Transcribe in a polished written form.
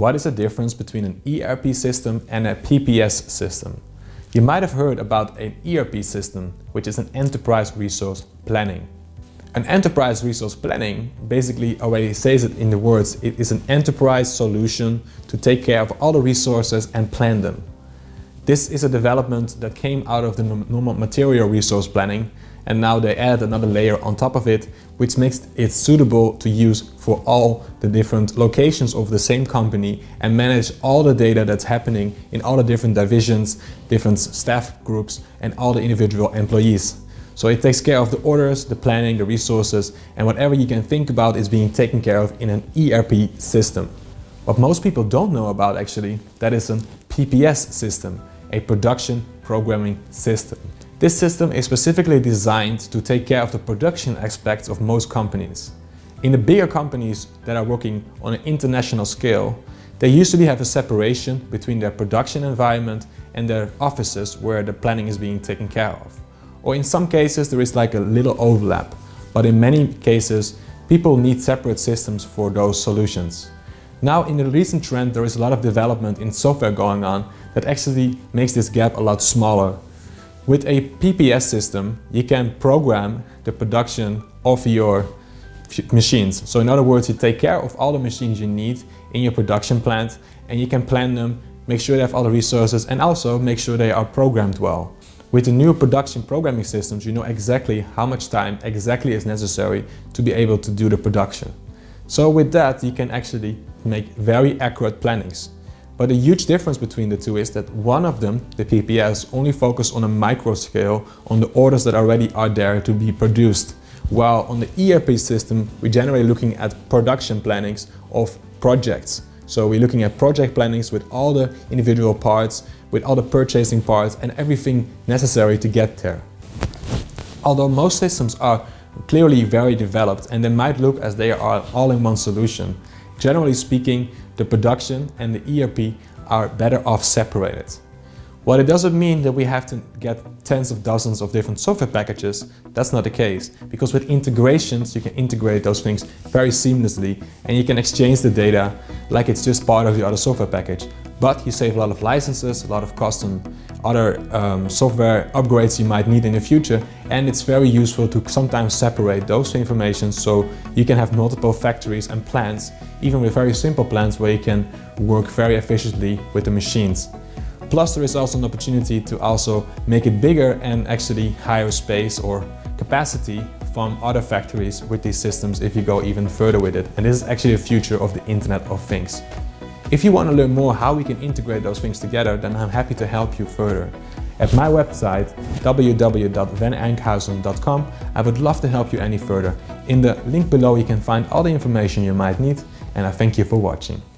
What is the difference between an ERP system and a PPS system? You might have heard about an ERP system, which is an enterprise resource planning. An enterprise resource planning basically already says it in the words, it is an enterprise solution to take care of all the resources and plan them. This is a development that came out of the normal material resource planning, and now they add another layer on top of it, which makes it suitable to use for all the different locations of the same company and manage all the data that's happening in all the different divisions, different staff groups, and all the individual employees. So it takes care of the orders, the planning, the resources, and whatever you can think about is being taken care of in an ERP system. What most people don't know about actually, that is a PPS system, a production programming system. This system is specifically designed to take care of the production aspects of most companies. In the bigger companies that are working on an international scale, they usually have a separation between their production environment and their offices where the planning is being taken care of. Or in some cases there is like a little overlap, but in many cases people need separate systems for those solutions. Now in the recent trend there is a lot of development in software going on that actually makes this gap a lot smaller. With a PPS system, you can program the production of your machines. So in other words, you take care of all the machines you need in your production plant, and you can plan them, make sure they have all the resources, and also make sure they are programmed well. With the new production programming systems, you know exactly how much time exactly is necessary to be able to do the production. So with that, you can actually make very accurate plannings. But the huge difference between the two is that one of them, the PPS, only focuses on a micro scale, on the orders that already are there to be produced. While on the ERP system, we're generally looking at production plannings of projects. So we're looking at project plannings with all the individual parts, with all the purchasing parts and everything necessary to get there. Although most systems are clearly very developed and they might look as they are all-in-one solution, generally speaking, the production and the ERP are better off separated. While it doesn't mean that we have to get tens of dozens of different software packages, that's not the case, because with integrations you can integrate those things very seamlessly and you can exchange the data like it's just part of the other software package. But you save a lot of licenses, a lot of costs on other software upgrades you might need in the future, and it's very useful to sometimes separate those information so you can have multiple factories and plants, even with very simple plants where you can work very efficiently with the machines. Plus there is also an opportunity to also make it bigger and actually hire space or capacity from other factories with these systems if you go even further with it. And this is actually the future of the Internet of Things. If you want to learn more how we can integrate those things together, then I'm happy to help you further. At my website www.vanenkhuizen.com, I would love to help you any further. In the link below you can find all the information you might need, and I thank you for watching.